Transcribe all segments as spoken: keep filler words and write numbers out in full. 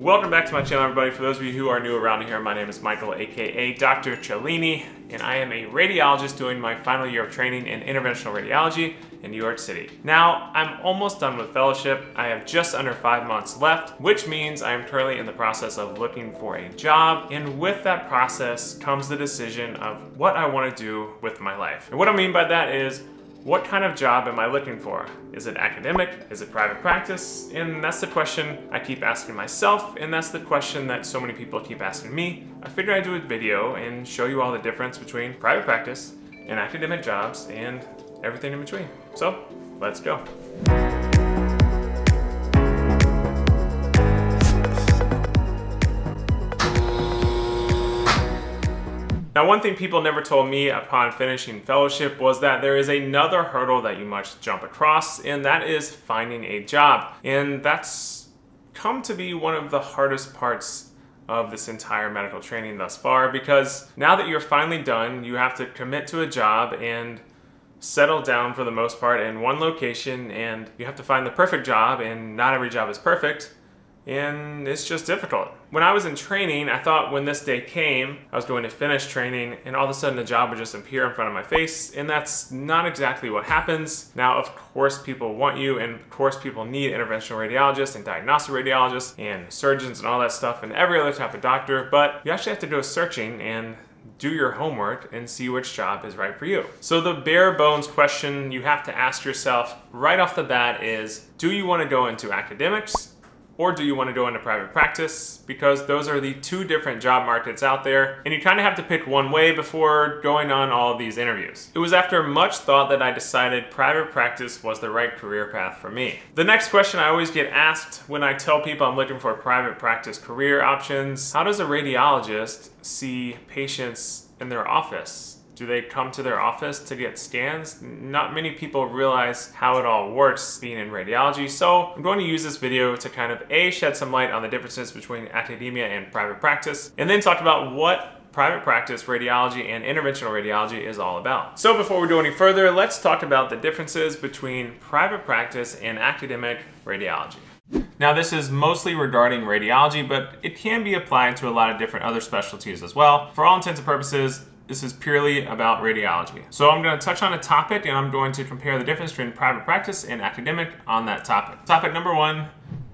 Welcome back to my channel, everybody. For those of you who are new around here, my name is Michael, aka Doctor Cellini, and I am a radiologist doing my final year of training in interventional radiology in New York City. Now, I'm almost done with fellowship. I have just under five months left, which means I am currently in the process of looking for a job, and with that process comes the decision of what I want to do with my life. And what I mean by that is, what kind of job am I looking for? Is it academic? Is it private practice? And that's the question I keep asking myself, and that's the question that so many people keep asking me. I figured I'd do a video and show you all the difference between private practice and academic jobs and everything in between. So, let's go. Now, one thing people never told me upon finishing fellowship was that there is another hurdle that you must jump across, and that is finding a job. And that's come to be one of the hardest parts of this entire medical training thus far, because now that you're finally done, you have to commit to a job and settle down for the most part in one location, and you have to find the perfect job, and not every job is perfect. And it's just difficult. When I was in training, I thought when this day came, I was going to finish training and all of a sudden a job would just appear in front of my face, and that's not exactly what happens. Now, of course, people want you, and of course people need interventional radiologists and diagnostic radiologists and surgeons and all that stuff and every other type of doctor, but you actually have to do searching and do your homework and see which job is right for you. So the bare bones question you have to ask yourself right off the bat is, do you want to go into academics? Or do you want to go into private practice? Because those are the two different job markets out there, and you kind of have to pick one way before going on all of these interviews. It was after much thought that I decided private practice was the right career path for me. The next question I always get asked when I tell people I'm looking for private practice career options, how does a radiologist see patients in their office? Do they come to their office to get scans? Not many people realize how it all works being in radiology, so I'm going to use this video to kind of A, shed some light on the differences between academia and private practice, and then talk about what private practice radiology and interventional radiology is all about. So before we do any further, let's talk about the differences between private practice and academic radiology. Now, this is mostly regarding radiology, but it can be applied to a lot of different other specialties as well. For all intents and purposes, this is purely about radiology. So I'm going to touch on a topic, and I'm going to compare the difference between private practice and academic on that topic. Topic number one,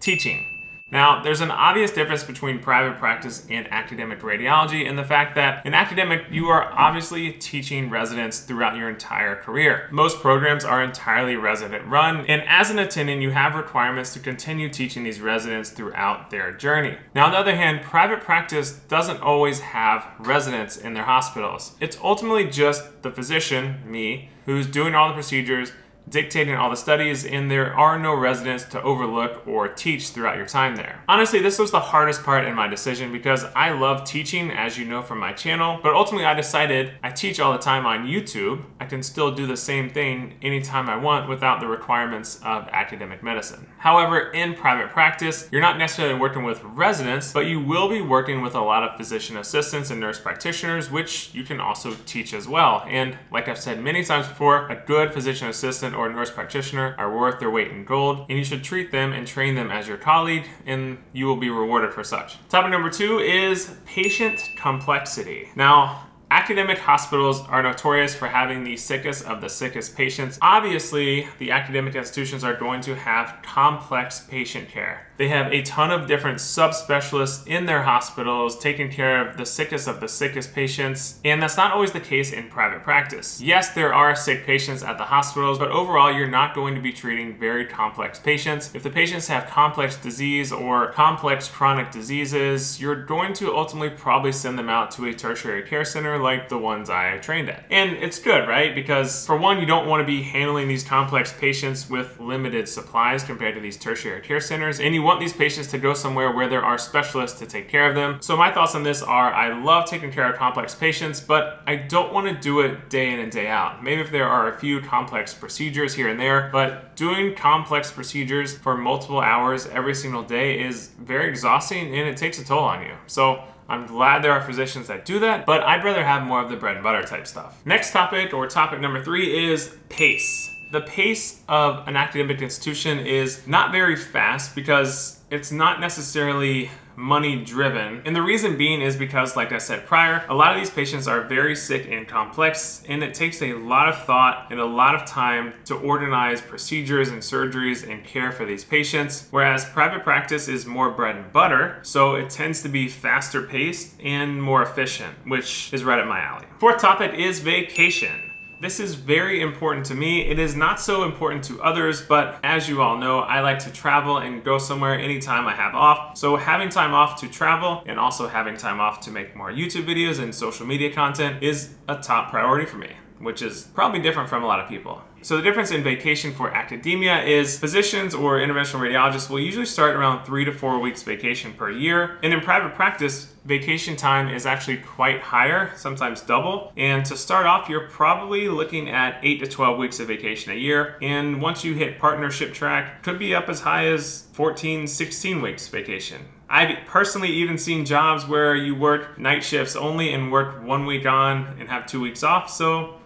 teaching. Now, there's an obvious difference between private practice and academic radiology, and the fact that in academic, you are obviously teaching residents throughout your entire career. Most programs are entirely resident run, and as an attending, you have requirements to continue teaching these residents throughout their journey. Now, on the other hand, private practice doesn't always have residents in their hospitals. It's ultimately just the physician, me, who's doing all the procedures, dictating all the studies, and there are no residents to overlook or teach throughout your time there. Honestly, this was the hardest part in my decision because I love teaching, as you know from my channel, but ultimately I decided I teach all the time on YouTube. I can still do the same thing anytime I want without the requirements of academic medicine. However, in private practice, you're not necessarily working with residents, but you will be working with a lot of physician assistants and nurse practitioners, which you can also teach as well. And like I've said many times before, a good physician assistant or nurse practitioner are worth their weight in gold, and you should treat them and train them as your colleague, and you will be rewarded for such. Topic number two is patient complexity. Now, academic hospitals are notorious for having the sickest of the sickest patients. Obviously, the academic institutions are going to have complex patient care. They have a ton of different subspecialists in their hospitals taking care of the sickest of the sickest patients, and that's not always the case in private practice. Yes, there are sick patients at the hospitals, but overall, you're not going to be treating very complex patients. If the patients have complex disease or complex chronic diseases, you're going to ultimately probably send them out to a tertiary care center like the ones I trained at. And it's good, right? Because for one, you don't want to be handling these complex patients with limited supplies compared to these tertiary care centers, and you want these patients to go somewhere where there are specialists to take care of them. So my thoughts on this are, I love taking care of complex patients, but I don't want to do it day in and day out. Maybe if there are a few complex procedures here and there, but doing complex procedures for multiple hours every single day is very exhausting, and it takes a toll on you. So I'm glad there are physicians that do that, but I'd rather have more of the bread and butter type stuff. Next topic, or topic number three, is pace. The pace of an academic institution is not very fast because it's not necessarily money driven. And the reason being is because, like I said prior, a lot of these patients are very sick and complex, and it takes a lot of thought and a lot of time to organize procedures and surgeries and care for these patients. Whereas private practice is more bread and butter, so it tends to be faster paced and more efficient, which is right up my alley. Fourth topic is vacation. This is very important to me. It is not so important to others, but as you all know, I like to travel and go somewhere anytime I have off. So having time off to travel and also having time off to make more YouTube videos and social media content is a top priority for me, which is probably different from a lot of people. So the difference in vacation for academia is physicians or interventional radiologists will usually start around three to four weeks vacation per year. And in private practice, vacation time is actually quite higher, sometimes double. And to start off, you're probably looking at eight to twelve weeks of vacation a year. And once you hit partnership track, could be up as high as fourteen, sixteen weeks vacation. I've personally even seen jobs where you work night shifts only and work one week on and have two weeks off. So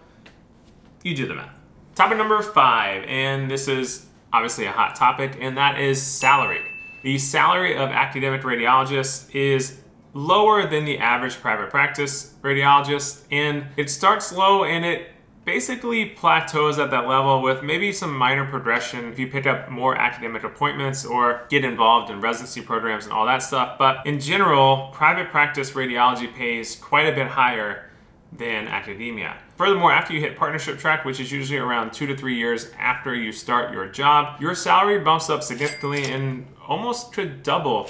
you do the math. Topic number five, and this is obviously a hot topic, and that is salary. The salary of academic radiologists is lower than the average private practice radiologist, and it starts low and it basically plateaus at that level with maybe some minor progression if you pick up more academic appointments or get involved in residency programs and all that stuff. But in general, private practice radiology pays quite a bit higher than academia. Furthermore, after you hit partnership track, which is usually around two to three years after you start your job, your salary bumps up significantly and almost could double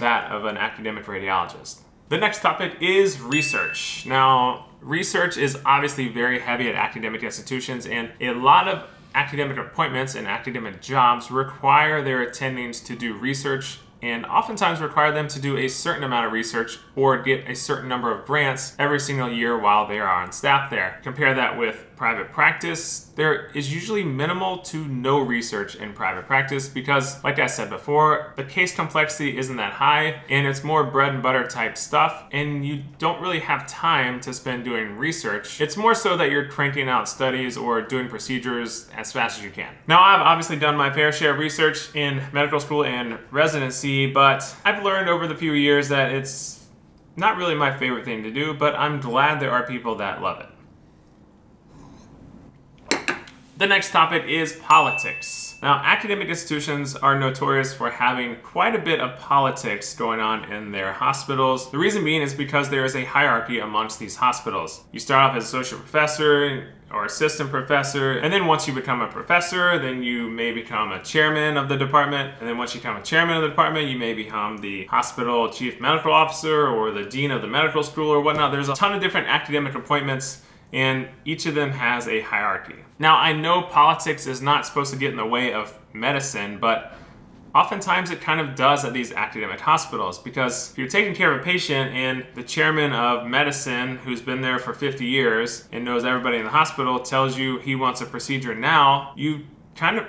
that of an academic radiologist. The next topic is research. Now, research is obviously very heavy at academic institutions, and a lot of academic appointments and academic jobs require their attendings to do research, and oftentimes require them to do a certain amount of research or get a certain number of grants every single year while they are on staff there. Compare that with private practice. There is usually minimal to no research in private practice because, like I said before, the case complexity isn't that high and it's more bread and butter type stuff, and you don't really have time to spend doing research. It's more so that you're cranking out studies or doing procedures as fast as you can. Now, I've obviously done my fair share of research in medical school and residency, but I've learned over the few years that it's not really my favorite thing to do, but I'm glad there are people that love it. The next topic is politics. Now, academic institutions are notorious for having quite a bit of politics going on in their hospitals. The reason being is because there is a hierarchy amongst these hospitals. You start off as associate professor or assistant professor, and then once you become a professor, then you may become a chairman of the department, and then once you become a chairman of the department, you may become the hospital chief medical officer or the dean of the medical school or whatnot. There's a ton of different academic appointments, and each of them has a hierarchy. Now, I know politics is not supposed to get in the way of medicine, but oftentimes it kind of does at these academic hospitals, because if you're taking care of a patient and the chairman of medicine, who's been there for fifty years and knows everybody in the hospital, tells you he wants a procedure now, you kind of,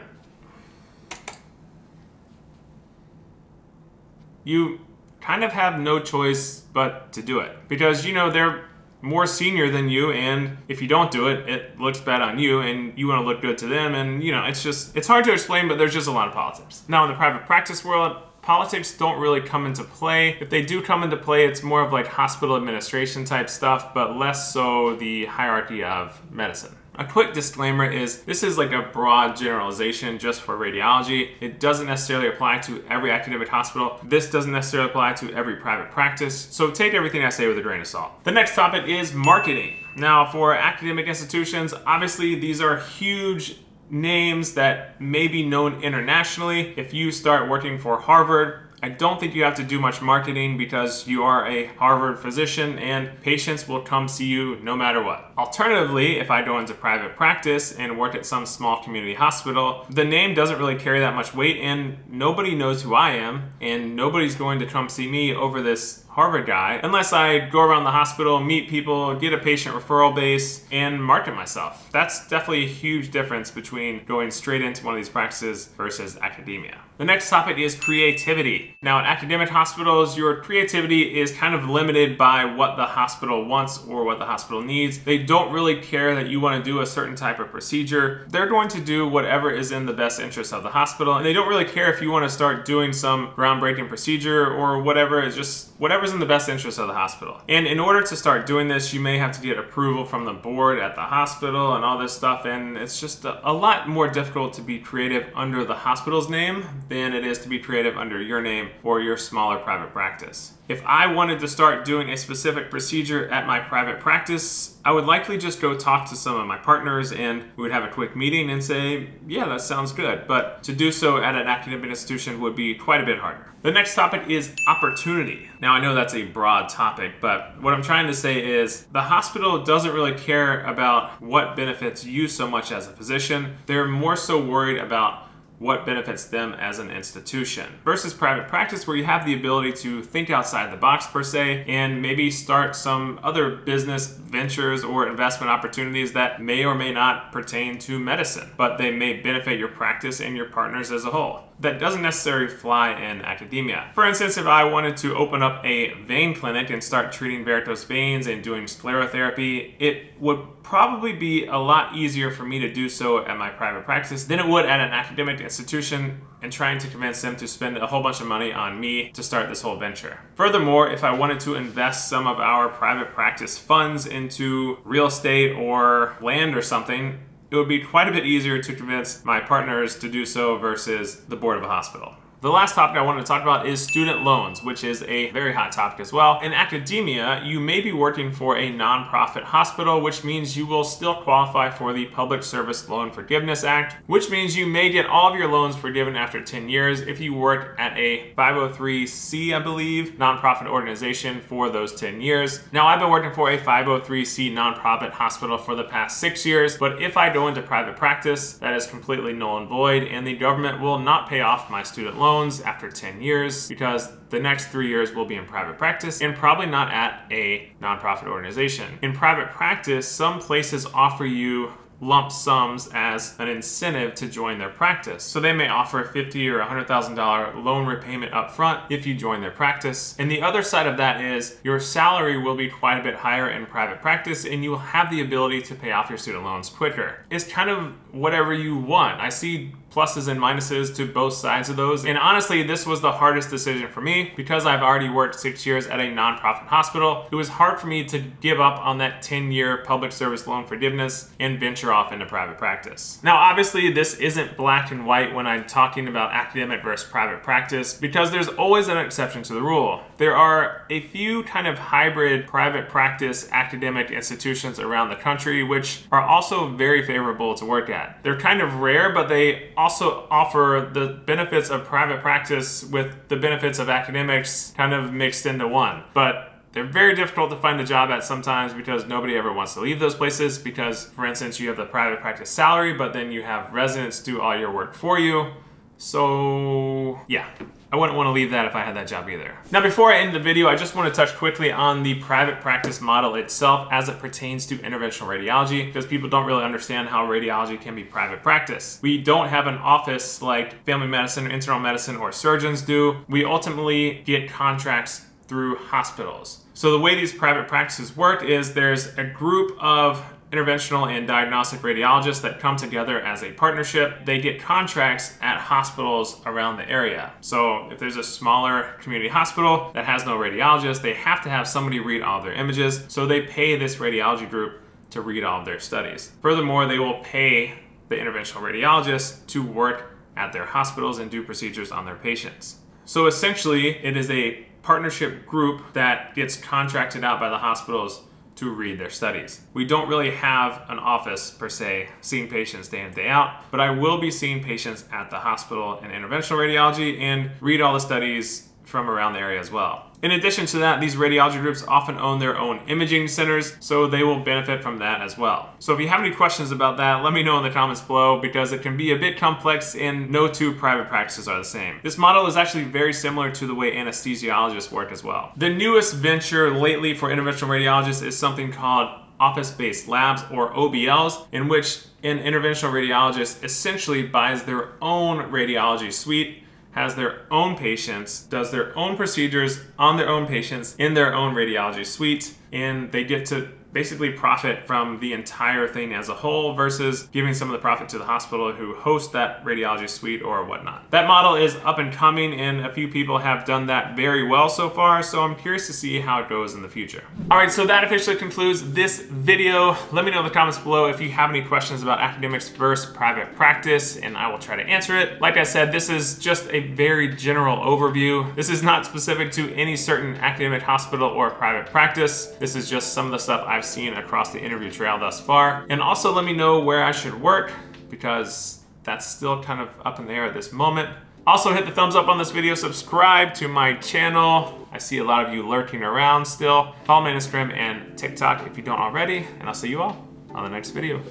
you kind of have no choice but to do it, because you know they're more senior than you, and if you don't do it, it looks bad on you, and you want to look good to them, and you know, it's just, it's hard to explain, but there's just a lot of politics. Now, in the private practice world, politics don't really come into play. If they do come into play, it's more of like hospital administration type stuff, but less so the hierarchy of medicine. A quick disclaimer is this is like a broad generalization just for radiology. It doesn't necessarily apply to every academic hospital. This doesn't necessarily apply to every private practice. So take everything I say with a grain of salt. The next topic is marketing. Now, for academic institutions, obviously these are huge names that may be known internationally. If you start working for Harvard, I don't think you have to do much marketing because you are a Harvard physician and patients will come see you no matter what. Alternatively, if I go into private practice and work at some small community hospital, the name doesn't really carry that much weight and nobody knows who I am, and nobody's going to come see me over this Harvard guy unless I go around the hospital, meet people, get a patient referral base, and market myself. That's definitely a huge difference between going straight into one of these practices versus academia. The next topic is creativity. Now, in academic hospitals, your creativity is kind of limited by what the hospital wants or what the hospital needs. They don't really care that you want to do a certain type of procedure. They're going to do whatever is in the best interest of the hospital, and they don't really care if you want to start doing some groundbreaking procedure or whatever. It's just whatever's in the best interest of the hospital. And in order to start doing this, you may have to get approval from the board at the hospital and all this stuff, and it's just a lot more difficult to be creative under the hospital's name than it is to be creative under your name or your smaller private practice. If I wanted to start doing a specific procedure at my private practice, I would likely just go talk to some of my partners and we would have a quick meeting and say, yeah, that sounds good. But to do so at an academic institution would be quite a bit harder. The next topic is opportunity. Now, I know that's a broad topic, but what I'm trying to say is the hospital doesn't really care about what benefits you so much as a physician. They're more so worried about what benefits them as an institution versus private practice, where you have the ability to think outside the box per se and maybe start some other business ventures or investment opportunities that may or may not pertain to medicine, but they may benefit your practice and your partners as a whole. That doesn't necessarily fly in academia. For instance, if I wanted to open up a vein clinic and start treating varicose veins and doing sclerotherapy, it would probably be a lot easier for me to do so at my private practice than it would at an academic institution, and trying to convince them to spend a whole bunch of money on me to start this whole venture. Furthermore, if I wanted to invest some of our private practice funds into real estate or land or something, it would be quite a bit easier to convince my partners to do so versus the board of a hospital. The last topic I wanted to talk about is student loans, which is a very hot topic as well. In academia, you may be working for a nonprofit hospital, which means you will still qualify for the Public Service Loan Forgiveness Act, which means you may get all of your loans forgiven after ten years if you work at a five oh three C, I believe, nonprofit organization for those ten years. Now, I've been working for a five oh three C nonprofit hospital for the past six years, but if I go into private practice, that is completely null and void, and the government will not pay off my student loan after ten years, because the next three years will be in private practice and probably not at a nonprofit organization. In private practice, some places offer you lump sums as an incentive to join their practice. So they may offer a fifty thousand dollars or one hundred thousand dollars loan repayment up front if you join their practice. And the other side of that is your salary will be quite a bit higher in private practice, and you will have the ability to pay off your student loans quicker. It's kind of whatever you want. I see pluses and minuses to both sides of those. And honestly, this was the hardest decision for me because I've already worked six years at a nonprofit hospital. It was hard for me to give up on that ten year public service loan forgiveness and venture off into private practice. Now, obviously this isn't black and white when I'm talking about academic versus private practice, because there's always an exception to the rule. There are a few kind of hybrid private practice academic institutions around the country, which are also very favorable to work at. They're kind of rare, but they also offer the benefits of private practice with the benefits of academics kind of mixed into one. But they're very difficult to find a job at sometimes because nobody ever wants to leave those places because, for instance, you have the private practice salary, but then you have residents do all your work for you. So yeah, I wouldn't want to leave that if I had that job either. Now, before I end the video, I just want to touch quickly on the private practice model itself as it pertains to interventional radiology, because people don't really understand how radiology can be private practice. We don't have an office like family medicine, or internal medicine, or surgeons do. We ultimately get contracts through hospitals. So the way these private practices work is there's a group of interventional and diagnostic radiologists that come together as a partnership. They get contracts at hospitals around the area. So if there's a smaller community hospital that has no radiologist, they have to have somebody read all their images. So they pay this radiology group to read all of their studies. Furthermore, they will pay the interventional radiologists to work at their hospitals and do procedures on their patients. So essentially, it is a partnership group that gets contracted out by the hospitals to read their studies. We don't really have an office per se seeing patients day in, day out, but I will be seeing patients at the hospital in interventional radiology and read all the studies from around the area as well. In addition to that, these radiology groups often own their own imaging centers, so they will benefit from that as well. So if you have any questions about that, let me know in the comments below, because it can be a bit complex and no two private practices are the same. This model is actually very similar to the way anesthesiologists work as well. The newest venture lately for interventional radiologists is something called office-based labs, or O B Ls, in which an interventional radiologist essentially buys their own radiology suite, has their own patients, does their own procedures on their own patients in their own radiology suite, and they get to basically profit from the entire thing as a whole versus giving some of the profit to the hospital who hosts that radiology suite or whatnot. That model is up and coming, and a few people have done that very well so far, so I'm curious to see how it goes in the future. All right, so that officially concludes this video. Let me know in the comments below if you have any questions about academics versus private practice, and I will try to answer it. Like I said, this is just a very general overview. This is not specific to any certain academic hospital or private practice. This is just some of the stuff I've seen across the interview trail thus far. And also let me know where I should work, because that's still kind of up in the air at this moment. Also hit the thumbs up on this video, subscribe to my channel. I see a lot of you lurking around still. Follow me on Instagram and TikTok if you don't already, and I'll see you all on the next video.